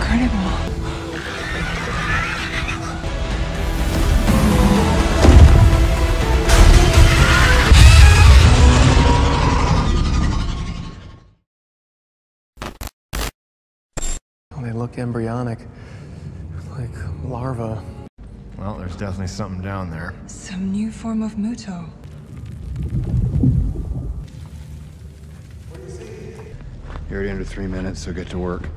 incredible. They look embryonic, like larvae. Well, there's definitely something down there. Some new form of MUTO. You're already under 3 minutes, so get to work.